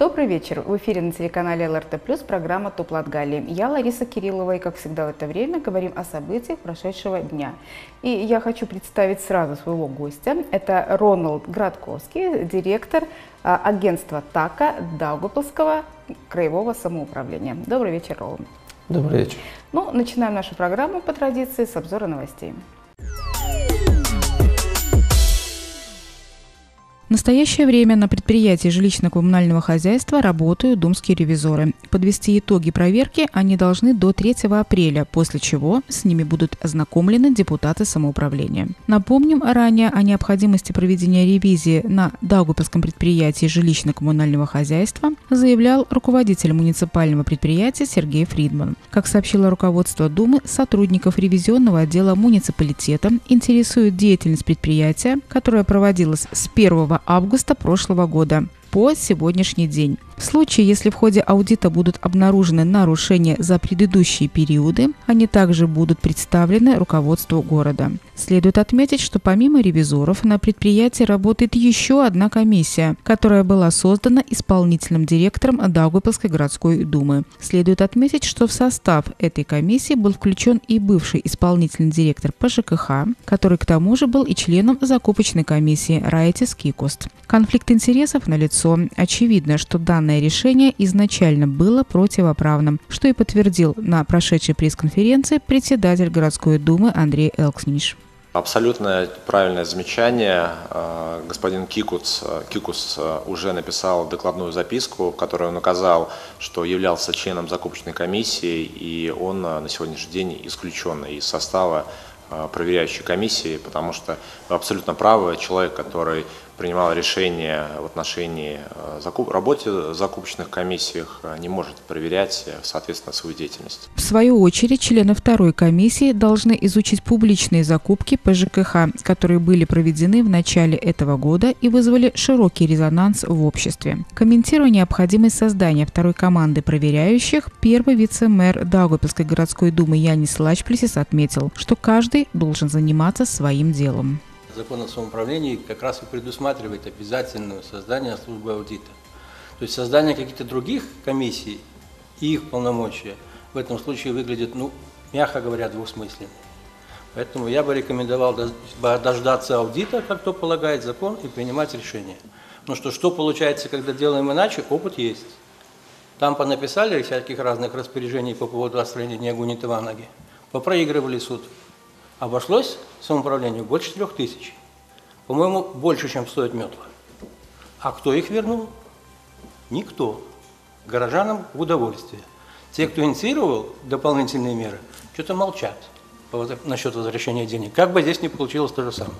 Добрый вечер. В эфире на телеканале LRT plus программа «Топ Латгалии». Я Лариса Кириллова, и как всегда в это время говорим о событиях прошедшего дня. И я хочу представить сразу своего гостя. Это Роланд Градковский, директор агентства ТАКа Даугавпилсского краевого самоуправления. Добрый вечер, Роланд. Добрый вечер. Ну, начинаем нашу программу по традиции с обзора новостей. В настоящее время на предприятии жилищно-коммунального хозяйства работают думские ревизоры. Подвести итоги проверки они должны до 3 апреля, после чего с ними будут ознакомлены депутаты самоуправления. Напомним ранее о необходимости проведения ревизии на Даугавпилсском предприятии жилищно-коммунального хозяйства заявлял руководитель муниципального предприятия Сергей Фридман. Как сообщило руководство Думы, сотрудников ревизионного отдела муниципалитета интересует деятельность предприятия, которая проводилась с 1 августа прошлого года по сегодняшний день. В случае, если в ходе аудита будут обнаружены нарушения за предыдущие периоды, они также будут представлены руководству города. Следует отметить, что помимо ревизоров на предприятии работает еще одна комиссия, которая была создана исполнительным директором Даугавпилсской городской думы. Следует отметить, что в состав этой комиссии был включен и бывший исполнительный директор по ЖКХ, который к тому же был и членом закупочной комиссии Райтис Кикуст. Конфликт интересов налицо. Очевидно, что данные решение изначально было противоправным, что и подтвердил на прошедшей пресс-конференции председатель городской думы Андрей Элкснич. Абсолютно правильное замечание. Господин Кикус уже написал докладную записку, в которой он указал, что являлся членом закупочной комиссии, и он на сегодняшний день исключен из состава проверяющей комиссии, потому что вы абсолютно правы, человек, который принимал решение в отношении работы закупочных комиссиях, не может проверять, соответственно, свою деятельность. В свою очередь, члены второй комиссии должны изучить публичные закупки по ЖКХ, которые были проведены в начале этого года и вызвали широкий резонанс в обществе. Комментируя необходимость создания второй команды проверяющих, первый вице-мэр Даугавпилсской городской думы Янис Лачплесис отметил, что каждый должен заниматься своим делом. Закон о самоуправлении как раз и предусматривает обязательное создание службы аудита. То есть создание каких-то других комиссий и их полномочия в этом случае выглядит, ну, мягко говоря, двусмысленно. Поэтому я бы рекомендовал дождаться аудита, как то полагает закон, и принимать решение. Но что получается, когда делаем иначе, опыт есть. Там понаписали всяких разных распоряжений по поводу отстранения гуниты в ноги, попроигрывали суд. Обошлось самоуправлению больше 3000. По-моему, больше, чем стоит мётва. А кто их вернул? Никто. Горожанам в удовольствие. Те, кто инициировал дополнительные меры, что-то молчат насчет возвращения денег. Как бы здесь ни получилось то же самое.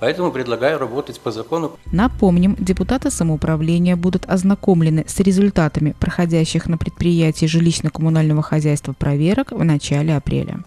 Поэтому предлагаю работать по закону. Напомним, депутаты самоуправления будут ознакомлены с результатами проходящих на предприятии жилищно-коммунального хозяйства проверок в начале апреля.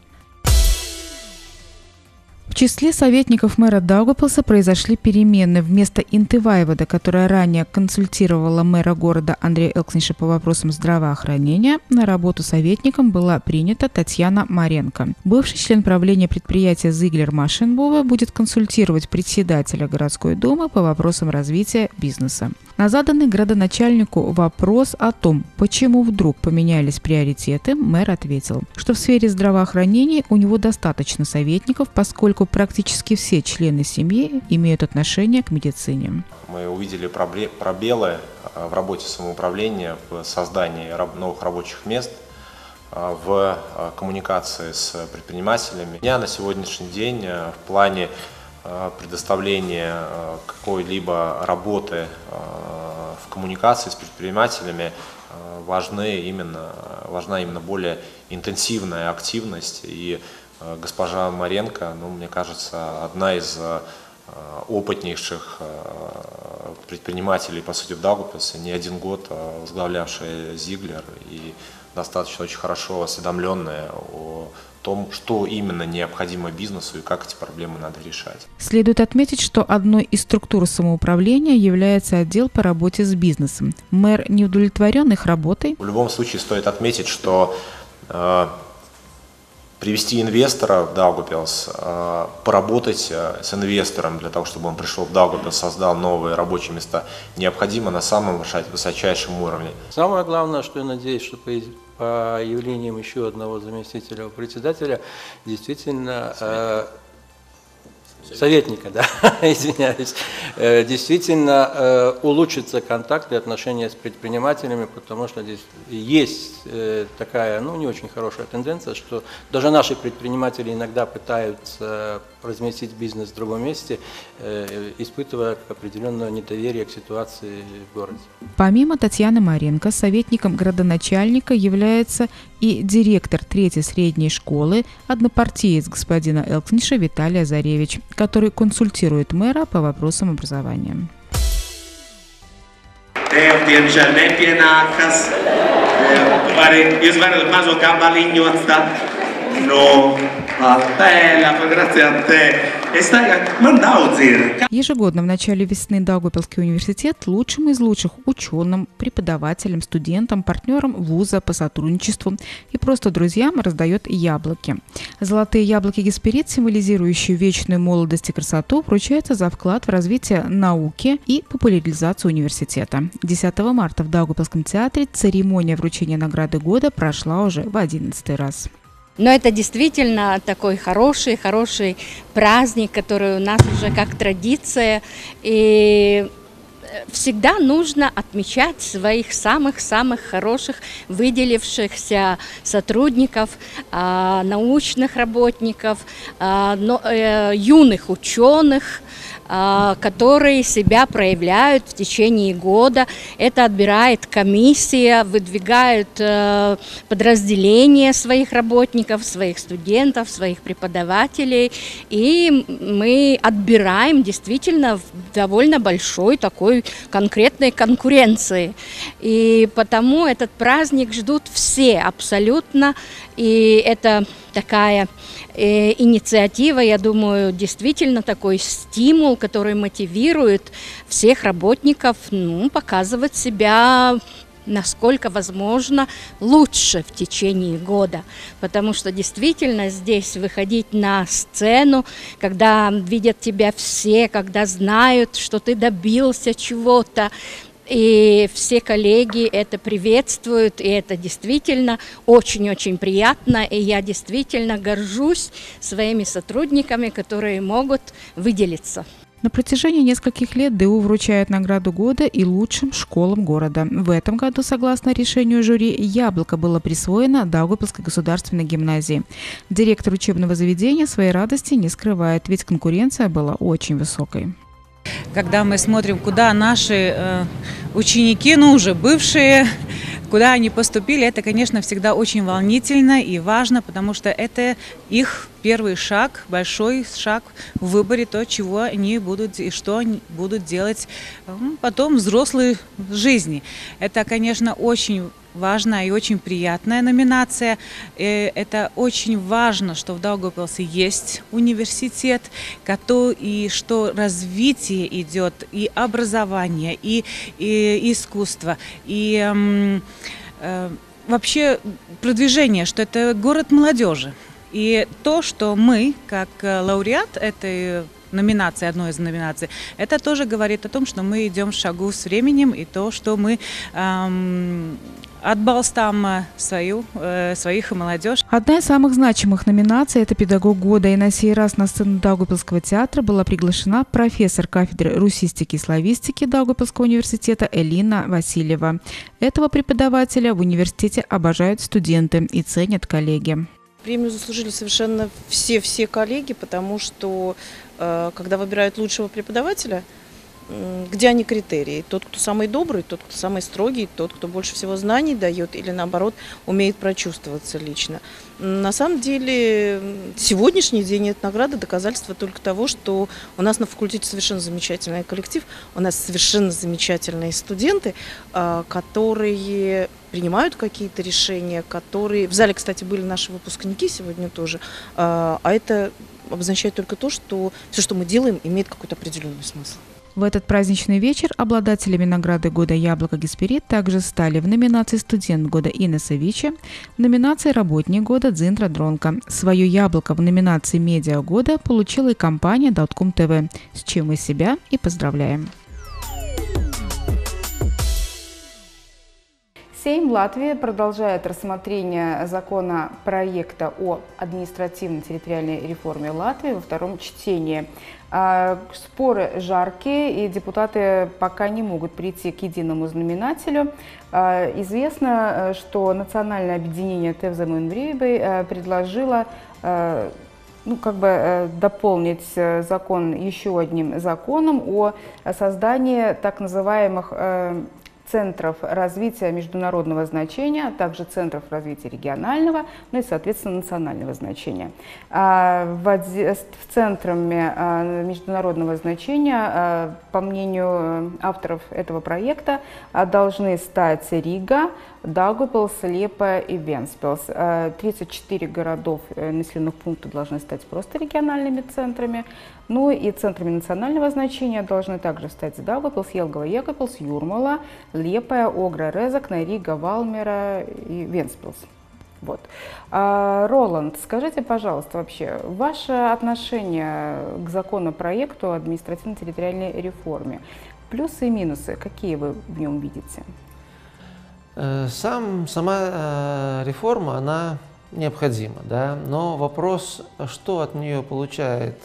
В числе советников мэра Даугавпилса произошли перемены. Вместо Инты Вайвода, которая ранее консультировала мэра города Андрея Элксниша по вопросам здравоохранения, на работу советником была принята Татьяна Маренко. Бывший член правления предприятия Зиглер Машинбова будет консультировать председателя городской думы по вопросам развития бизнеса. На заданный градоначальнику вопрос о том, почему вдруг поменялись приоритеты, мэр ответил, что в сфере здравоохранения у него достаточно советников, поскольку практически все члены семьи имеют отношение к медицине. Мы увидели пробелы в работе самоуправления, в создании новых рабочих мест, в коммуникации с предпринимателями. Я на сегодняшний день в плане предоставления какой-либо работы в коммуникации с предпринимателями важна именно более интенсивная активность. И госпожа Маренко, ну, мне кажется, одна из опытнейших предпринимателей, по сути, в Даугавпилсе, не один год возглавлявшая Зиглер и достаточно очень хорошо осведомленная о том, что именно необходимо бизнесу и как эти проблемы надо решать. Следует отметить, что одной из структур самоуправления является отдел по работе с бизнесом. Мэр не удовлетворен их работой. В любом случае стоит отметить, что привести инвестора в Даугавпилс, поработать с инвестором для того, чтобы он пришел в Даугавпилс, создал новые рабочие места, необходимо на самом высочайшем уровне. Самое главное, что я надеюсь, что по явлениям еще одного заместителя председателя, действительно, советника, да, извиняюсь, действительно улучшится контакт и отношения с предпринимателями, потому что здесь есть такая, ну, не очень хорошая тенденция, что даже наши предприниматели иногда пытаются разместить бизнес в другом месте, испытывая определенное недоверие к ситуации в городе. Помимо Татьяны Маренко, советником градоначальника является и директор третьей средней школы, однопартиец господина Элксниша Виталия Заревич, который консультирует мэра по вопросам образования. Ежегодно в начале весны Даугавпилсский университет лучшим из лучших ученым, преподавателям, студентам, партнерам вуза по сотрудничеству и просто друзьям раздает яблоки. Золотые яблоки Гесперид, символизирующие вечную молодость и красоту, вручаются за вклад в развитие науки и популяризацию университета. 10 марта в Даугавпилсском театре церемония вручения награды года прошла уже в 11-й раз. Но это действительно такой хороший праздник, который у нас уже как традиция. И всегда нужно отмечать своих самых-самых хороших, выделившихся сотрудников, научных работников, юных ученых, которые себя проявляют в течение года. Это отбирает комиссия, выдвигают подразделения своих работников, своих студентов, своих преподавателей. И мы отбираем действительно в довольно большой такой конкретной конкуренции. И потому этот праздник ждут все абсолютно. И это такая инициатива, я думаю, действительно такой стимул, который мотивирует всех работников, ну, показывать себя, насколько возможно, лучше в течение года. Потому что действительно здесь выходить на сцену, когда видят тебя все, когда знают, что ты добился чего-то, и все коллеги это приветствуют, и это действительно очень-очень приятно. И я действительно горжусь своими сотрудниками, которые могут выделиться. На протяжении нескольких лет ДУ вручает награду года и лучшим школам города. В этом году, согласно решению жюри, яблоко было присвоено Даугавпилсской государственной гимназии. Директор учебного заведения своей радости не скрывает, ведь конкуренция была очень высокой. Когда мы смотрим, куда наши ученики, ну уже бывшие, куда они поступили, это, конечно, всегда очень волнительно и важно, потому что это их первый шаг, большой шаг в выборе то, чего они будут и что они будут делать потом взрослой жизни. Это, конечно, очень важная и очень приятная номинация. И это очень важно, что в Даугавпилсе есть университет, и что развитие идет, и образование, и искусство, и вообще продвижение, что это город молодежи. И то, что мы, как лауреат этой номинации, одной из номинаций, это тоже говорит о том, что мы идем в шагу с временем, и то, что мы отбалстам своих и молодежь. Одна из самых значимых номинаций – это «Педагог года». И на сей раз на сцену Даугавпилсского театра была приглашена профессор кафедры русистики и славистики Даугавпилсского университета Элина Васильева. Этого преподавателя в университете обожают студенты и ценят коллеги. Премию заслужили совершенно все коллеги, потому что, когда выбирают лучшего преподавателя, где они критерии? Тот, кто самый добрый, тот, кто самый строгий, тот, кто больше всего знаний дает или, наоборот, умеет прочувствоваться лично. На самом деле, сегодняшний день этой награды – доказательство только того, что у нас на факультете совершенно замечательный коллектив, у нас совершенно замечательные студенты, которые принимают какие-то решения, которые… В зале, кстати, были наши выпускники сегодня тоже, а это обозначает только то, что все, что мы делаем, имеет какой-то определенный смысл. В этот праздничный вечер обладателями награды года «Яблоко Гесперид» также стали в номинации «Студент года» Инесса Вича, в номинации «Работник года» Дзиндра Дронка. Свое яблоко в номинации «Медиа года» получила и компания «Даткум ТВ», с чем мы себя и поздравляем. Сейм Латвии продолжает рассмотрение законопроекта о административно-территориальной реформе Латвии во втором чтении. Споры жаркие, и депутаты пока не могут прийти к единому знаменателю. Известно, что национальное объединение Тевзамын Врейбэй предложило дополнить закон еще одним законом о создании так называемых центров развития международного значения, а также центров развития регионального, ну и, соответственно, национального значения. В центрами международного значения, по мнению авторов этого проекта, должны стать Рига, Даугавпилс, Лепа и Венспилс. 34 городов населенных пунктов должны стать просто региональными центрами, ну и центрами национального значения должны также стать Даугавпилс, Елгава, Екапилс, Юрмала, Лепая, Огра, Резакна, Рига, Валмера и Венспилс. Вот. Роланд, скажите, пожалуйста, вообще ваше отношение к законопроекту о административно-территориальной реформе? Плюсы и минусы, какие вы в нем видите? Сама реформа, она необходима, да? Но вопрос, что от нее получают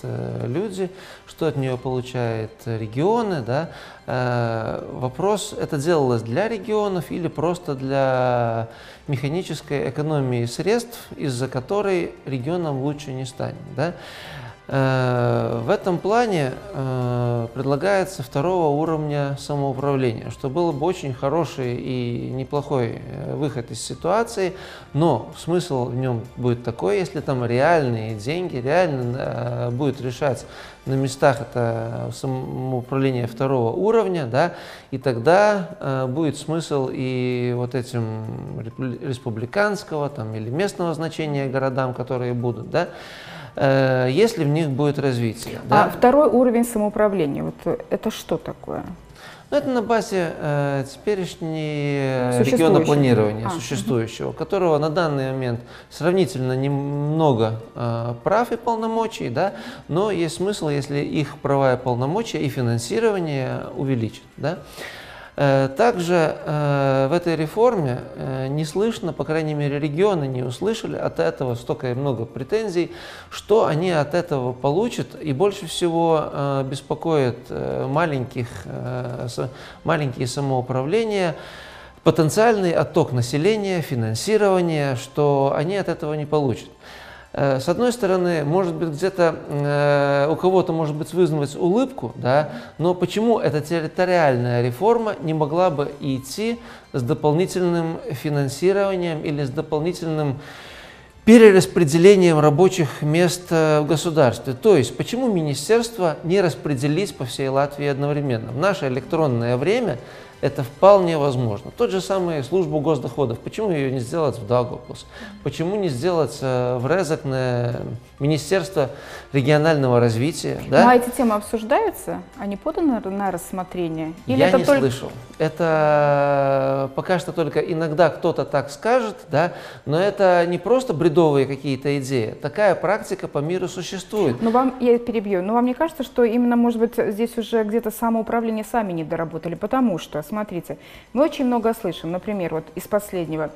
люди, что от нее получают регионы, да? Вопрос, это делалось для регионов или просто для механической экономии средств, из-за которой регионам лучше не станет, да? В этом плане предлагается второго уровня самоуправления, что было бы очень хороший и неплохой выход из ситуации, но смысл в нем будет такой, если там реальные деньги, реально будет решать на местах это самоуправление второго уровня, да, и тогда будет смысл и вот этим республиканского там, или местного значения городам, которые будут, да, если в них будет развитие. Да? А второй уровень самоуправления, вот это что такое? Ну, это на базе теперешнего регионопланирования существующего, которого на данный момент сравнительно немного прав и полномочий, да, но есть смысл, если их права и полномочия и финансирование увеличат. Да? Также в этой реформе не слышно, по крайней мере, регионы не услышали от этого столько и много претензий, что они от этого получат, и больше всего беспокоит маленькие самоуправления, потенциальный отток населения, финансирование, что они от этого не получат. С одной стороны, может быть, где-то у кого-то может быть вызвать улыбку, да, но почему эта территориальная реформа не могла бы идти с дополнительным финансированием или с дополнительным перераспределением рабочих мест в государстве? То есть, почему министерства не распределить по всей Латвии одновременно? В наше электронное время это вполне возможно. Тот же самый службу госдоходов. Почему ее не сделать в Даугавпилсе? Почему не сделать в Резакне Министерство регионального развития? Да? Ну, а эти темы обсуждаются? Они поданы на рассмотрение? Или я это не слышал. Это пока что только иногда кто-то так скажет, да? Но это не просто бредовые какие-то идеи. Такая практика по миру существует. Но вам, я перебью, но вам не кажется, что именно, может быть, здесь уже где-то самоуправление сами не доработали? Потому что, смотрите, мы очень много слышим, например, вот из последнего.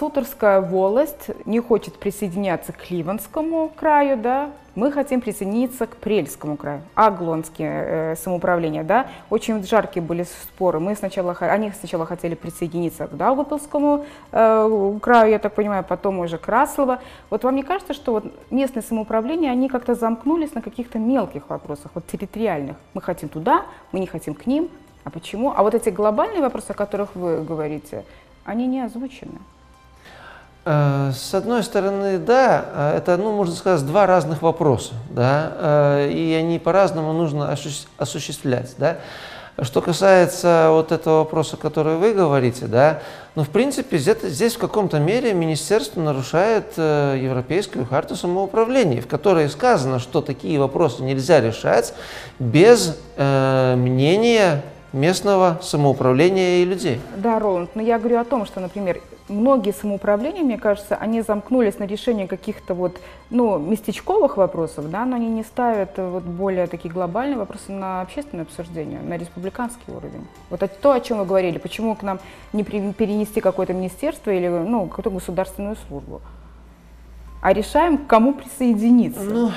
Суторская волость не хочет присоединяться к Ливанскому краю, да, мы хотим присоединиться к Прельскому краю, аглонские самоуправления, да, очень жаркие были споры, они сначала хотели присоединиться к Даугавпилсскому краю, я так понимаю, потом уже к Краслова. Вот вам не кажется, что вот местные самоуправления, они как-то замкнулись на каких-то мелких вопросах, вот территориальных, мы хотим туда, мы не хотим к ним, а почему? А вот эти глобальные вопросы, о которых вы говорите, они не озвучены. С одной стороны, да, это, ну, можно сказать, два разных вопроса, да, и они по-разному нужно осуществлять, да. Что касается вот этого вопроса, который вы говорите, да, ну, в принципе, здесь в каком-то мере министерство нарушает Европейскую харту самоуправления, в которой сказано, что такие вопросы нельзя решать без мнения местного самоуправления и людей. Да, Роланд, но я говорю о том, что, например, многие самоуправления, мне кажется, они замкнулись на решении каких-то вот, ну, местечковых вопросов, да, но они не ставят вот более такие глобальные вопросы на общественное обсуждение, на республиканский уровень. Вот то, о чем вы говорили, почему к нам не перенести какое-то министерство или, ну, какую-то государственную службу. А решаем, к кому присоединиться. Ну,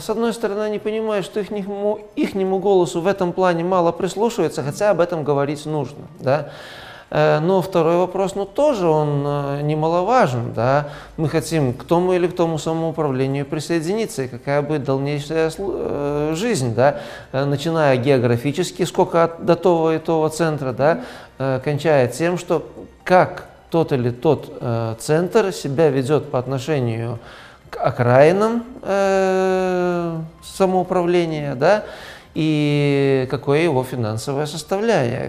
с одной стороны, я не понимаю, что ихнему голосу в этом плане мало прислушивается, хотя об этом говорить нужно, да. Но второй вопрос, ну, тоже он немаловажен, да. Мы хотим к тому или к тому самоуправлению присоединиться, и какая будет дальнейшая жизнь, да, начиная географически, сколько до того и того центра, да, кончая тем, что как тот или тот центр себя ведет по отношению к окраинам самоуправления, да, и какое его финансовое составляющее,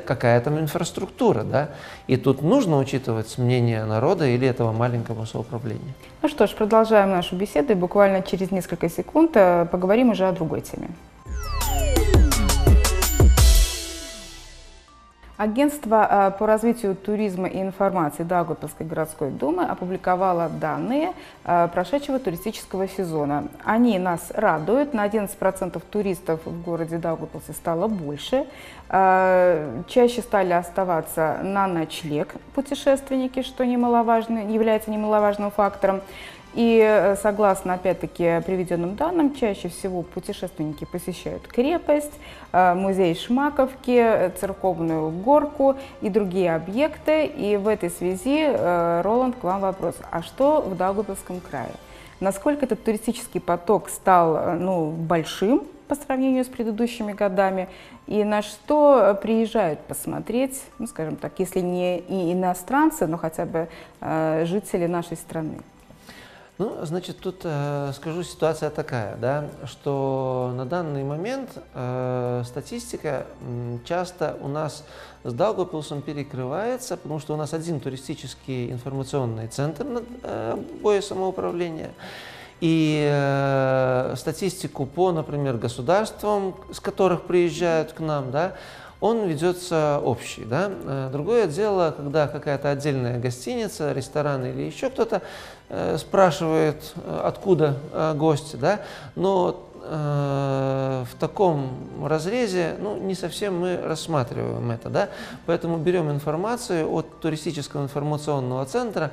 какая там инфраструктура, да. И тут нужно учитывать мнение народа или этого маленького самоуправления. Ну что ж, продолжаем нашу беседу и буквально через несколько секунд поговорим уже о другой теме. Агентство по развитию туризма и информации Даугавпилсской городской думы опубликовало данные прошедшего туристического сезона. Они нас радуют. На 11% туристов в городе Даугавпилсе стало больше. Чаще стали оставаться на ночлег путешественники, что немаловажно, является немаловажным фактором. И согласно, опять-таки, приведенным данным, чаще всего путешественники посещают крепость, музей Шмаковки, церковную горку и другие объекты. И в этой связи, Роланд, к вам вопрос. А что в Даугавпилсском крае? Насколько этот туристический поток стал, ну, большим по сравнению с предыдущими годами? И на что приезжают посмотреть, ну, скажем так, если не и иностранцы, но хотя бы жители нашей страны? Ну, значит, тут скажу, ситуация такая, да, что на данный момент статистика часто у нас с Даугавпилсом перекрывается, потому что у нас один туристический информационный центр на обои самоуправления. И статистику по, например, государствам, с которых приезжают к нам, да, он ведется общий, да? Другое дело, когда какая-то отдельная гостиница, ресторан или еще кто-то спрашивает, откуда гости, да? Но в таком разрезе, ну, не совсем мы рассматриваем это, да? Поэтому берем информацию от туристического информационного центра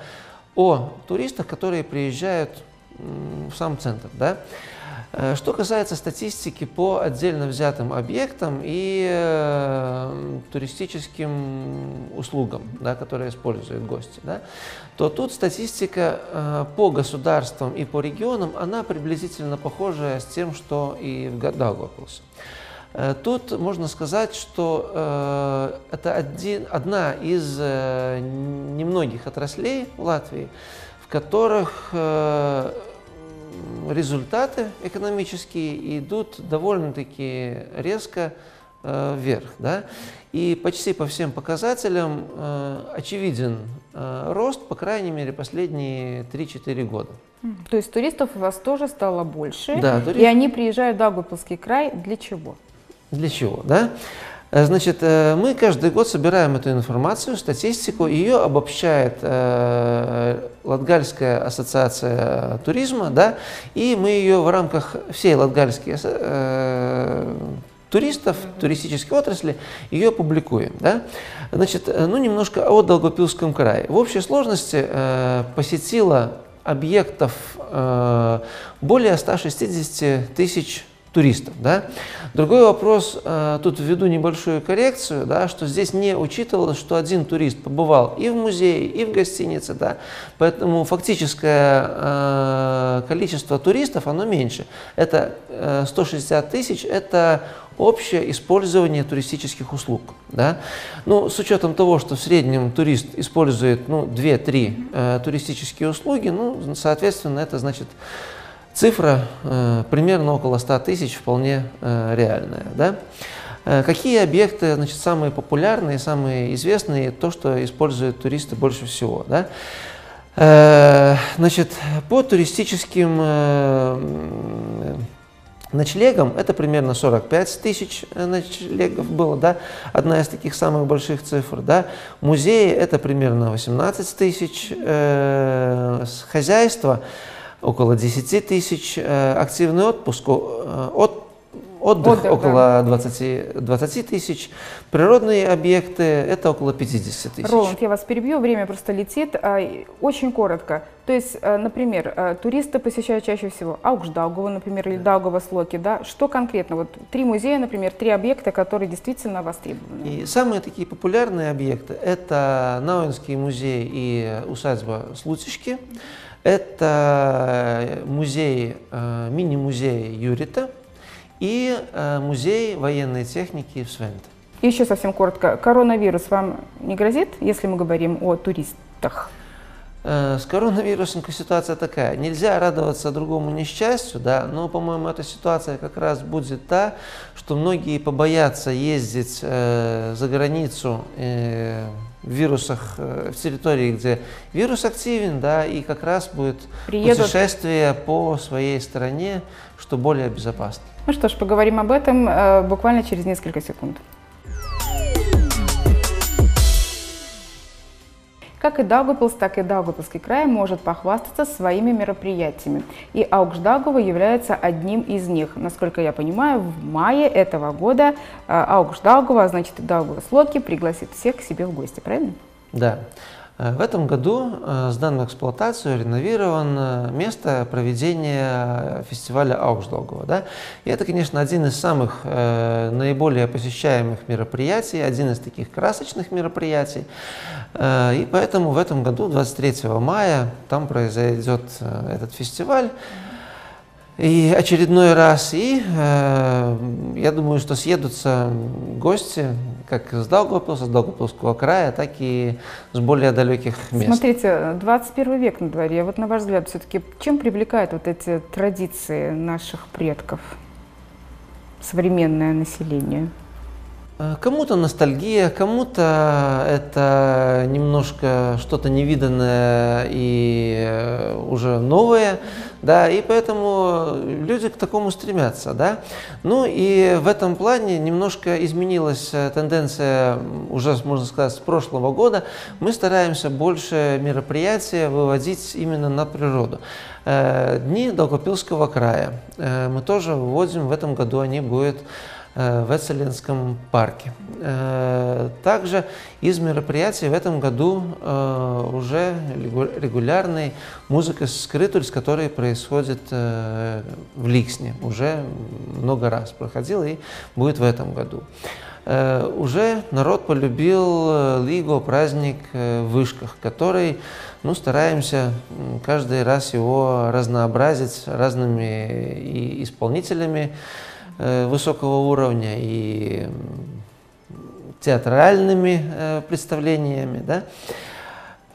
о туристах, которые приезжают в сам центр, да? Что касается статистики по отдельно взятым объектам и туристическим услугам, да, которые используют гости, да, то тут статистика по государствам и по регионам, она приблизительно похожая с тем, что и в Даугавпилсе. Тут можно сказать, что это одна из немногих отраслей в Латвии, в которых результаты экономические идут довольно-таки резко вверх, да? И почти по всем показателям очевиден рост, по крайней мере, последние 3-4 года. То есть туристов у вас тоже стало больше, да, и они приезжают в Даугавпилсский край для чего? Для чего, да? Значит, мы каждый год собираем эту информацию, статистику, ее обобщает Латгальская ассоциация туризма, да, и мы ее в рамках всей латгальской туристов, туристической отрасли, ее публикуем, да. Значит, ну, немножко о Даугавпилсском крае. В общей сложности посетило объектов более 160 тысяч туристов, да. Другой вопрос, тут введу небольшую коррекцию, да, что здесь не учитывалось, что один турист побывал и в музее, и в гостинице, да, поэтому фактическое количество туристов, оно меньше. Это 160 тысяч, это общее использование туристических услуг, да? Ну, с учетом того, что в среднем турист использует, ну, 2-3 туристические услуги, ну, соответственно, это значит... Цифра примерно около 100 тысяч вполне реальная, да? Какие объекты, значит, самые популярные, самые известные, то, что используют туристы больше всего, да? Значит, по туристическим ночлегам это примерно 45 тысяч ночлегов было, да? Одна из таких самых больших цифр, да? Музеи это примерно 18 тысяч, хозяйство около 10 тысяч, активный отпуск отдых около 20 тысяч, природные объекты – это около 50 тысяч. Роланд, я вас перебью, время просто летит. Очень коротко. То есть, например, туристы посещают чаще всего Аугшдагова, например, или Даугава-Слоки. Да? Что конкретно? Вот три музея, например, три объекта, которые действительно востребованы. И самые такие популярные объекты – это Науинский музей и усадьба Слутички. Это музей, мини-музей Юрита. И музей военной техники в Свенте. Еще совсем коротко. Коронавирус вам не грозит, если мы говорим о туристах? С коронавирусом ситуация такая. Нельзя радоваться другому несчастью, да, но, по-моему, эта ситуация как раз будет та, что многие побоятся ездить за границу в вирусах, в территории, где вирус активен, да, и как раз будет путешествие по своей стране, что более безопасно. Ну что ж, поговорим об этом буквально через несколько секунд. Как и Даугавпилс, так и Даугавпилсский край может похвастаться своими мероприятиями. И Аугшдагова является одним из них. Насколько я понимаю, в мае этого года Аугшдагова, а значит и Даугава-Слоки, пригласит всех к себе в гости, правильно? Да. В этом году сдан в эксплуатацию, реновировано место проведения фестиваля Аугшдагова. Да? И это, конечно, один из самых наиболее посещаемых мероприятий, один из таких красочных мероприятий. И поэтому в этом году, 23 мая, там произойдет этот фестиваль. И очередной раз, и я думаю, что съедутся гости как с Даугавпилса, с Даугавпилсского края, так и с более далеких мест. Смотрите, 21 век на дворе. Вот на ваш взгляд, все-таки чем привлекают вот эти традиции наших предков современное население? Кому-то ностальгия, кому-то это немножко что-то невиданное и уже новое, да, и поэтому люди к такому стремятся, да. Ну и в этом плане немножко изменилась тенденция уже, можно сказать, с прошлого года. Мы стараемся больше мероприятия выводить именно на природу. Дни Даугавпилсского края мы тоже выводим, в этом году они будут в Эцелинском парке. Также из мероприятий в этом году уже регулярная музыка «Скрытульс», которая происходит в Ликсне. Уже много раз проходила и будет в этом году. Уже народ полюбил Лиго, праздник в Вышках, который, ну, стараемся каждый раз его разнообразить разными и исполнителями высокого уровня и театральными представлениями,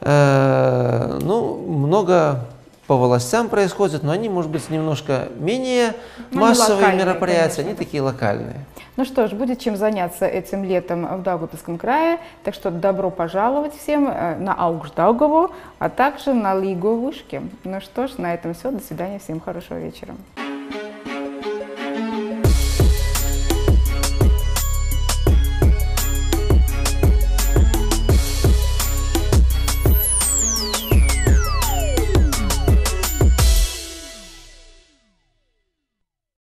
да? Ну, много по властям происходит, но они, может быть, немножко менее массовые мероприятия, они такие локальные. Ну что ж, будет чем заняться этим летом в Даугавпилсском крае, так что добро пожаловать всем на Аугшдагову, а также на Лиго Вышки. Ну что ж, на этом все, до свидания, всем хорошего вечера.